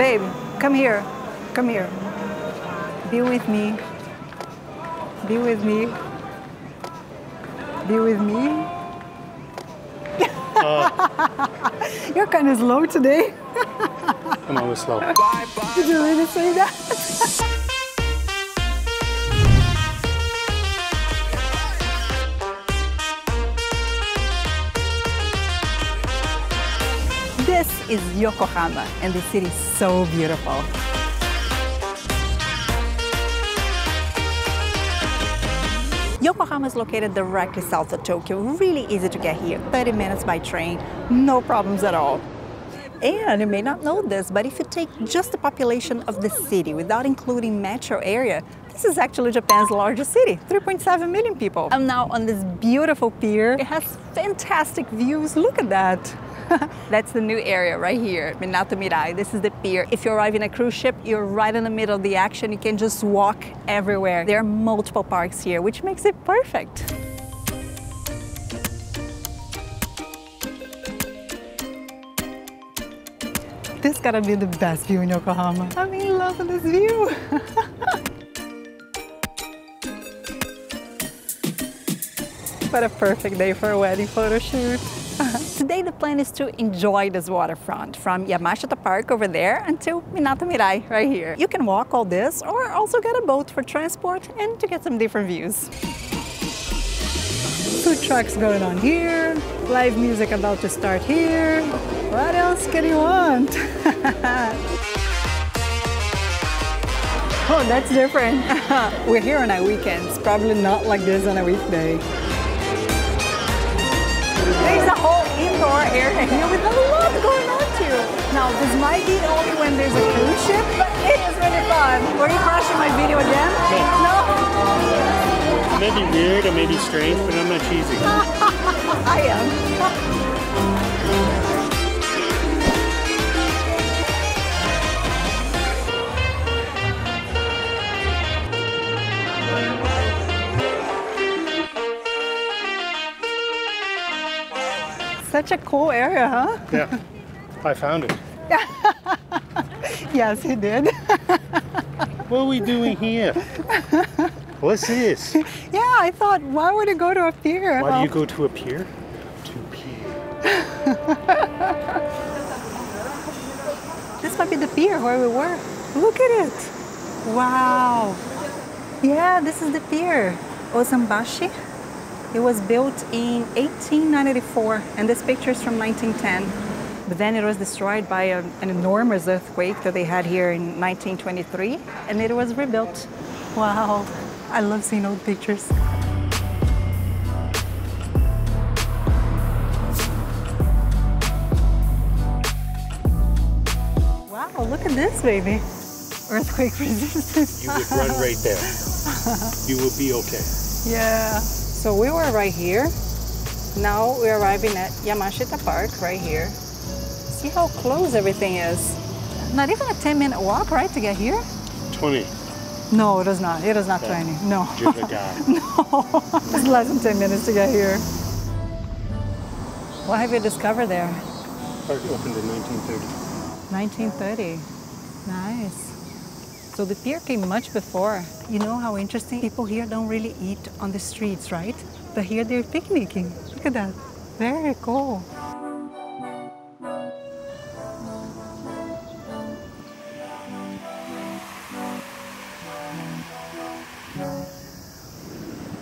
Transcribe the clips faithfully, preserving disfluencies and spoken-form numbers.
Babe, come here. Come here. Be with me. Be with me. Be with me. Uh, You're kind of slow today. I'm always slow. Bye, bye, Did you really say that? This is Yokohama, and the city is so beautiful. Yokohama is located directly south of Tokyo, really easy to get here, thirty minutes by train, no problems at all. And you may not know this, but if you take just the population of the city without including metro area, this is actually Japan's largest city, three point seven million people. I'm now on this beautiful pier. It has fantastic views, look at that. That's the new area right here, Minato Mirai. This is the pier. If you arrive in a cruise ship, you're right in the middle of the action. You can just walk everywhere. There are multiple parks here, which makes it perfect. This gotta be the best view in Yokohama. I'm in love with this view. What a perfect day for a wedding photo shoot. Today the plan is to enjoy this waterfront from Yamashita Park over there until Minato Mirai right here. You can walk all this or also get a boat for transport and to get some different views. Food trucks going on here, live music about to start here. What else can you want? Oh, that's different. We're here on our weekends, probably not like this on a weekday. There's a whole indoor area here with a lot going on too. Now, this might be only when there's a cruise ship, but it is really fun. Were you crashing my video again? No? It may be weird or maybe strange, but I'm not cheesy. I am. Such a cool area, huh? Yeah, I found it. Yes, he did. What are we doing here? What's this? Yeah, I thought, why would I go to a pier? Why do you go to a pier? To pier. This might be the pier where we were. Look at it. Wow. Yeah, this is the pier. Osanbashi. It was built in eighteen ninety-four, and this picture is from nineteen ten. But then it was destroyed by a, an enormous earthquake that they had here in nineteen twenty-three, and it was rebuilt. Wow, I love seeing old pictures. Wow, look at this, baby. Earthquake resistance. You would run right there. You will be okay. Yeah. So we were right here. Now we're arriving at Yamashita Park right here. See how close everything is. Not even a ten minute walk, right, to get here? twenty. No, it is not. It is not yeah. twenty. No. No. It's less than ten minutes to get here. What have you discovered there? Park opened in nineteen thirty. nineteen thirty. Nice. So the pier came much before. You know how interesting? People here don't really eat on the streets, right? But here they're picnicking. Look at that. Very cool.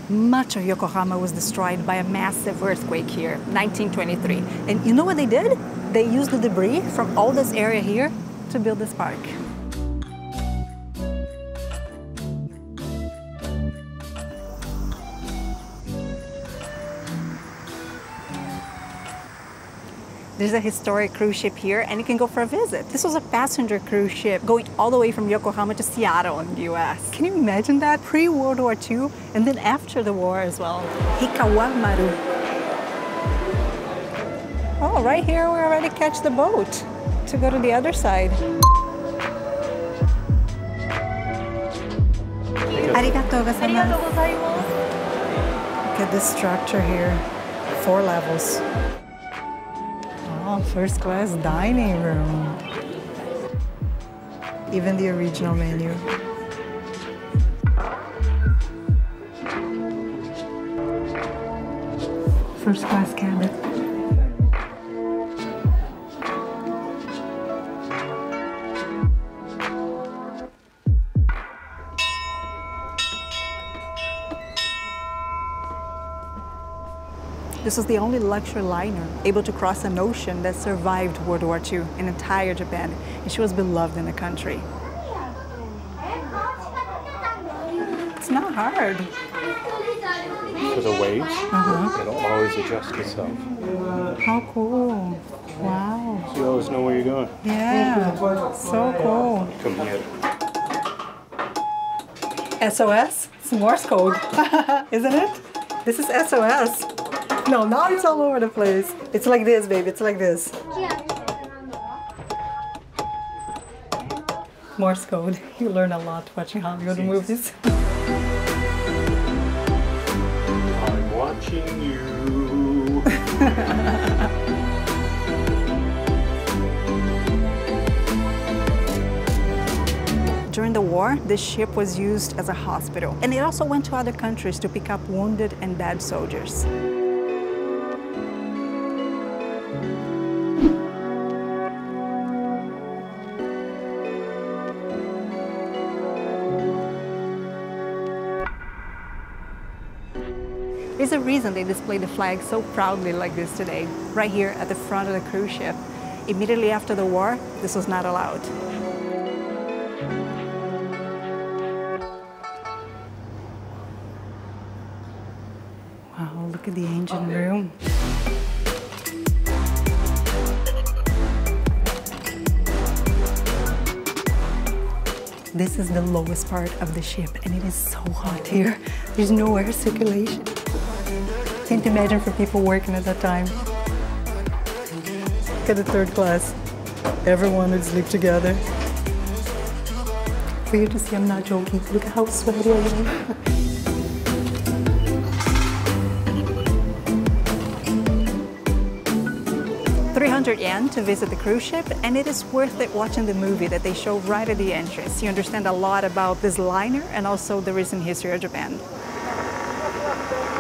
Much of Yokohama was destroyed by a massive earthquake here, nineteen twenty-three. And you know what they did? They used the debris from all this area here to build this park. There's a historic cruise ship here, and you can go for a visit. This was a passenger cruise ship going all the way from Yokohama to Seattle in the U S. Can you imagine that? Pre-World War Two, and then after the war as well. Hikawa Maru. Oh, right here we already catch the boat to go to the other side. Arigatou gozaimasu. Look at this structure here, four levels. First class dining room. even the original menu. First class cabin. This was the only luxury liner able to cross an ocean that survived World War Two in entire Japan, and she was beloved in the country. It's not hard. For the waves, mm-hmm. It'll always adjust itself. How cool. Wow. So you always know where you're going. Yeah, so cool. Come here. S O S? It's Morse code, isn't it? This is S O S. No, now it's all over the place. It's like this, baby. It's like this. Morse code. You learn a lot watching Hollywood movies. I'm watching you. During the war, this ship was used as a hospital. And it also went to other countries to pick up wounded and bad soldiers. There's a reason they display the flag so proudly like this today, right here at the front of the cruise ship. Immediately after the war, this was not allowed. Wow, look at the engine room. This is the lowest part of the ship, and it is so hot here. There's no air circulation. Can't imagine for people working at that time. Look at the third class. Everyone would sleep together. For you to see, I'm not joking. Look at how sweaty I am. three hundred yen to visit the cruise ship, and it is worth it watching the movie that they show right at the entrance. You understand a lot about this liner and also the recent history of Japan.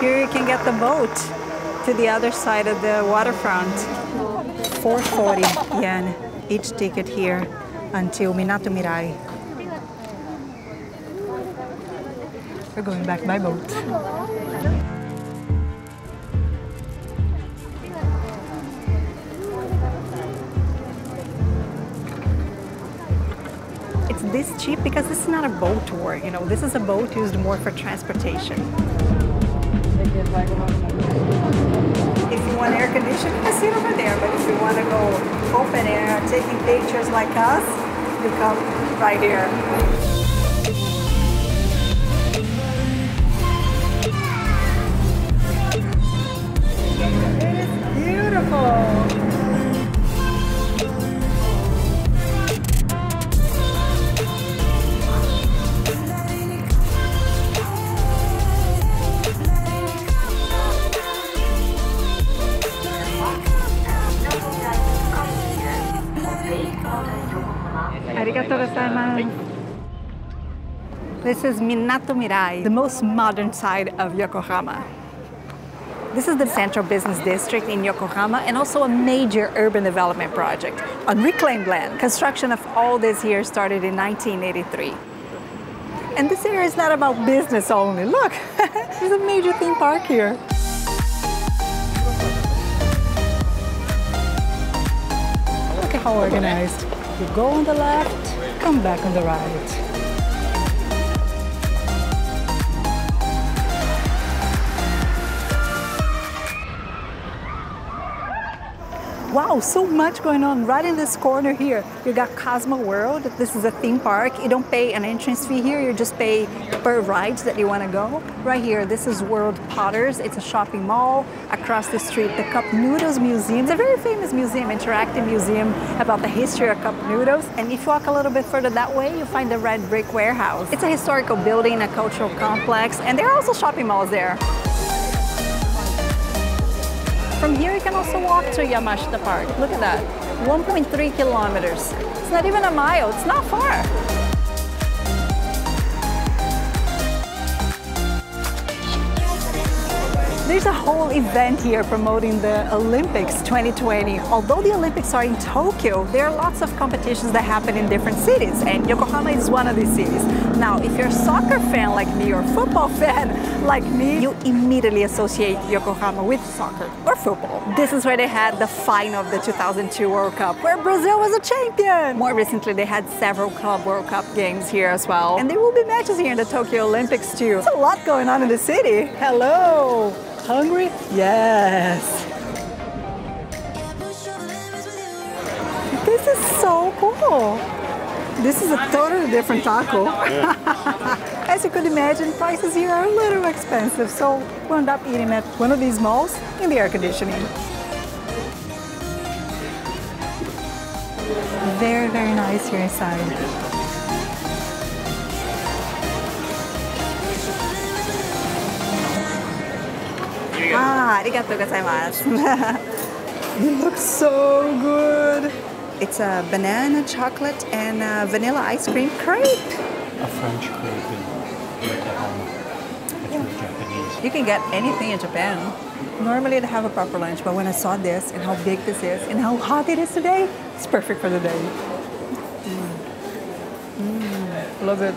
Here you can get the boat to the other side of the waterfront. four hundred forty yen each ticket here until Minato Mirai. We're going back by boat. It's this cheap because this is not a boat tour, you know, this is a boat used more for transportation. If you want air conditioning, you sit over there. But if you want to go open air, taking pictures like us, you come right here. It is beautiful. This is Minato Mirai, the most modern side of Yokohama. This is the central business district in Yokohama and also a major urban development project on reclaimed land. Construction of all this here started in nineteen eighty-three. And this area is not about business only. Look, there's a major theme park here. Look at how organized. You go on the left, come back on the right. Wow, so much going on right in this corner here. You got Cosmo World. This is a theme park. You don't pay an entrance fee here. You just pay per rides that you want to go. Right here, this is World Potter's. It's a shopping mall. Across the street, the Cup Noodles Museum. It's a very famous museum, interactive museum about the history of cup noodles. And if you walk a little bit further that way, you find the Red Brick Warehouse. It's a historical building, a cultural complex, and there are also shopping malls there. From here, you can also walk to Yamashita Park. Look at that, one point three kilometers. It's not even a mile, it's not far. There's a whole event here promoting the Olympics twenty twenty. Although the Olympics are in Tokyo, there are lots of competitions that happen in different cities, and Yokohama is one of these cities. Now, if you're a soccer fan like me or football fan like me, you immediately associate Yokohama with soccer or football. This is where they had the final of the two thousand two World Cup, where Brazil was a champion. More recently, they had several Club World Cup games here as well. And there will be matches here in the Tokyo Olympics too. There's a lot going on in the city. Hello! Hungry? Yes! This is so cool! This is a totally different taco. Yeah. As you could imagine, prices here are a little expensive, so we end up eating at one of these malls in the air conditioning. Very, very nice here inside. Ah, arigatou gozaimasu. It looks so good. It's a banana, chocolate, and a vanilla ice cream crepe. A French crepe in Japan. It's yeah. Japanese. You can get anything in Japan. Normally, they have a proper lunch, but when I saw this and how big this is and how hot it is today, it's perfect for the day. Mm. Mm, love it.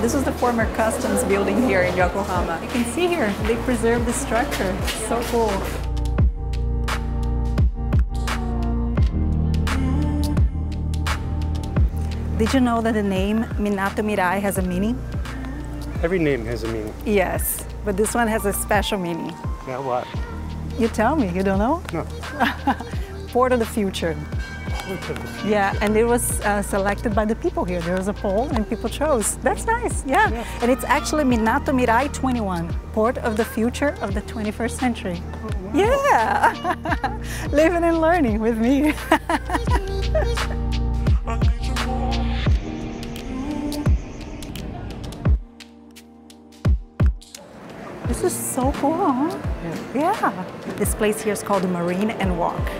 This was the former customs building here in Yokohama. You can see here, they preserve the structure. So cool. Did you know that the name Minato Mirai has a meaning? Every name has a meaning. Yes, but this one has a special meaning. Yeah, what? You tell me, you don't know? No. Port of the future. Yeah, and it was uh, selected by the people here. There was a poll and people chose. That's nice, yeah. yeah. And it's actually Minato Mirai twenty-one, Port of the Future of the twenty-first Century. Oh, wow. Yeah! Living and learning with me. This is so cool, huh? Yeah. yeah. This place here is called the Marine and Walk.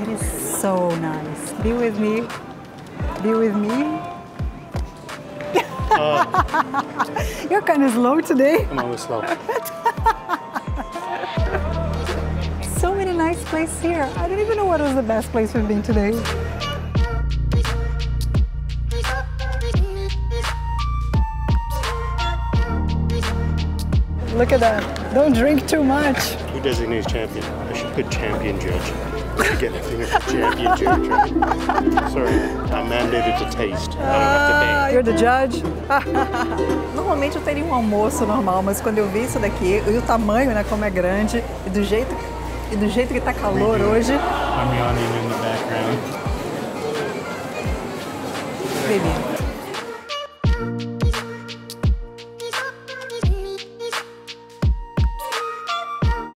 It is so nice. Be with me. Be with me. Uh, You're kind of slow today. I'm always slow. So many nice places here. I don't even know what was the best place we've been today. Look at that. Don't drink too much. Who designates champion? I should put champion judge. To get a finger for champion judge. Sorry, I'm mandated to taste. I don't have to pay. You're the judge. Normalmente eu teria um almoço normal, mas quando eu vi isso daqui e o tamanho, né, como é grande e do jeito e do jeito que tá calor hoje. I'm yawning in the background. Baby.